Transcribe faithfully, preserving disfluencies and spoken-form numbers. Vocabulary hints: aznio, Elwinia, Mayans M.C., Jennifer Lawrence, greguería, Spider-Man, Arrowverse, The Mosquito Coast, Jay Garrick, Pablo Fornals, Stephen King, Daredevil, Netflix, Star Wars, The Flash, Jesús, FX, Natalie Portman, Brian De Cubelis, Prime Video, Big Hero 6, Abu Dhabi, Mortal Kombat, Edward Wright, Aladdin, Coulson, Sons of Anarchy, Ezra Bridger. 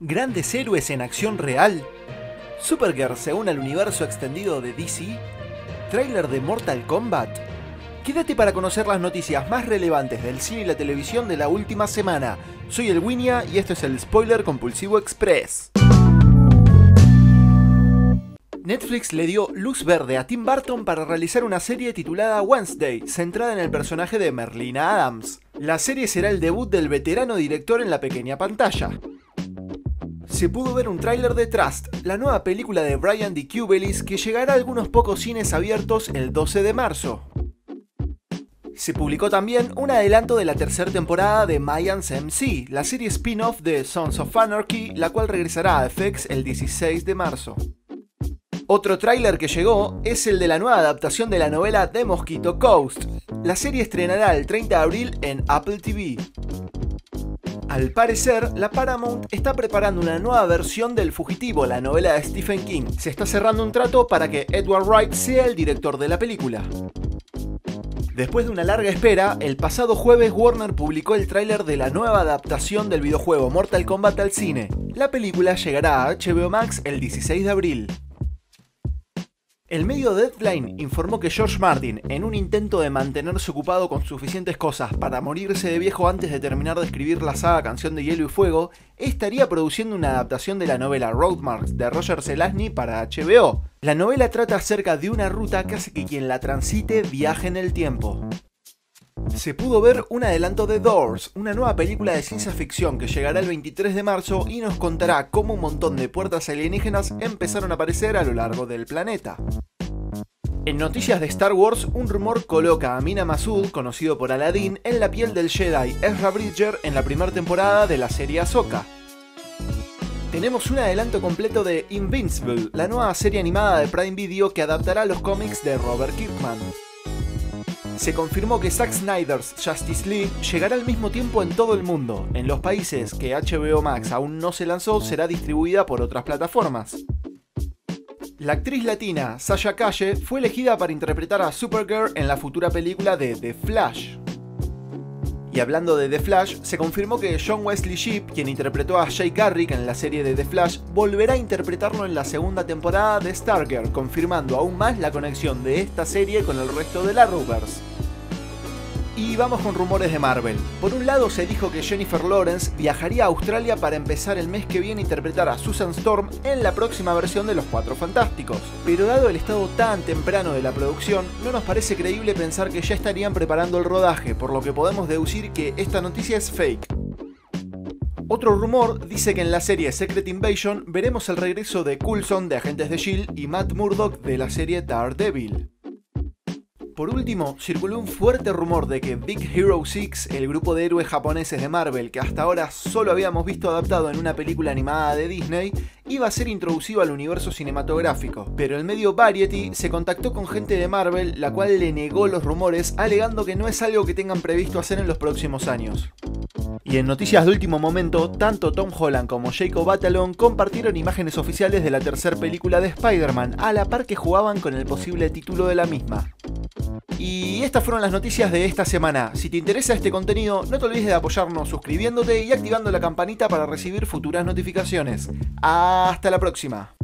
Grandes héroes en acción real. Supergirl se une al universo extendido de D C. Trailer de Mortal Kombat. Quédate para conocer las noticias más relevantes del cine y la televisión de la última semana. Soy Elwinia y esto es el Spoiler Compulsivo Express. Netflix le dio luz verde a Tim Burton para realizar una serie titulada Wednesday, centrada en el personaje de Merlina Addams. La serie será el debut del veterano director en la pequeña pantalla. Se pudo ver un tráiler de Trust, la nueva película de Brian De Cubelis que llegará a algunos pocos cines abiertos el doce de marzo. Se publicó también un adelanto de la tercera temporada de Mayans M C, la serie spin-off de Sons of Anarchy, la cual regresará a F X el dieciséis de marzo. Otro tráiler que llegó es el de la nueva adaptación de la novela The Mosquito Coast. La serie estrenará el treinta de abril en Apple T V. Al parecer, la Paramount está preparando una nueva versión de El Fugitivo, la novela de Stephen King. Se está cerrando un trato para que Edward Wright sea el director de la película. Después de una larga espera, el pasado jueves Warner publicó el tráiler de la nueva adaptación del videojuego Mortal Kombat al cine. La película llegará a H B O Max el dieciséis de abril. El medio Deadline informó que George Martin, en un intento de mantenerse ocupado con suficientes cosas para morirse de viejo antes de terminar de escribir la saga Canción de Hielo y Fuego, estaría produciendo una adaptación de la novela Roadmarks de Roger Zelazny para H B O. La novela trata acerca de una ruta que hace que quien la transite viaje en el tiempo. Se pudo ver un adelanto de Doors, una nueva película de ciencia ficción que llegará el veintitrés de marzo y nos contará cómo un montón de puertas alienígenas empezaron a aparecer a lo largo del planeta. En noticias de Star Wars, un rumor coloca a Mina Massoud, conocido por Aladdin, en la piel del Jedi Ezra Bridger en la primera temporada de la serie Ahsoka. Tenemos un adelanto completo de Invincible, la nueva serie animada de Prime Video que adaptará los cómics de Robert Kirkman. Se confirmó que Zack Snyder's Justice League llegará al mismo tiempo en todo el mundo. En los países que H B O Max aún no se lanzó, será distribuida por otras plataformas. La actriz latina Sasha Calle fue elegida para interpretar a Supergirl en la futura película de The Flash. Y hablando de The Flash, se confirmó que John Wesley Shipp, quien interpretó a Jay Garrick en la serie de The Flash, volverá a interpretarlo en la segunda temporada de Stargirl, confirmando aún más la conexión de esta serie con el resto de la Arrowverse. Y vamos con rumores de Marvel. Por un lado se dijo que Jennifer Lawrence viajaría a Australia para empezar el mes que viene a interpretar a Susan Storm en la próxima versión de Los Cuatro Fantásticos. Pero dado el estado tan temprano de la producción, no nos parece creíble pensar que ya estarían preparando el rodaje, por lo que podemos deducir que esta noticia es fake. Otro rumor dice que en la serie Secret Invasion veremos el regreso de Coulson de Agentes de S H I E L D y Matt Murdock de la serie Daredevil. Por último, circuló un fuerte rumor de que Big Hero seis, el grupo de héroes japoneses de Marvel que hasta ahora solo habíamos visto adaptado en una película animada de Disney, iba a ser introducido al universo cinematográfico. Pero el medio Variety se contactó con gente de Marvel, la cual le negó los rumores, alegando que no es algo que tengan previsto hacer en los próximos años. Y en noticias de último momento, tanto Tom Holland como Jacob Batalon compartieron imágenes oficiales de la tercera película de Spider-Man, a la par que jugaban con el posible título de la misma. Y estas fueron las noticias de esta semana. Si te interesa este contenido, no te olvides de apoyarnos suscribiéndote y activando la campanita para recibir futuras notificaciones. Hasta la próxima.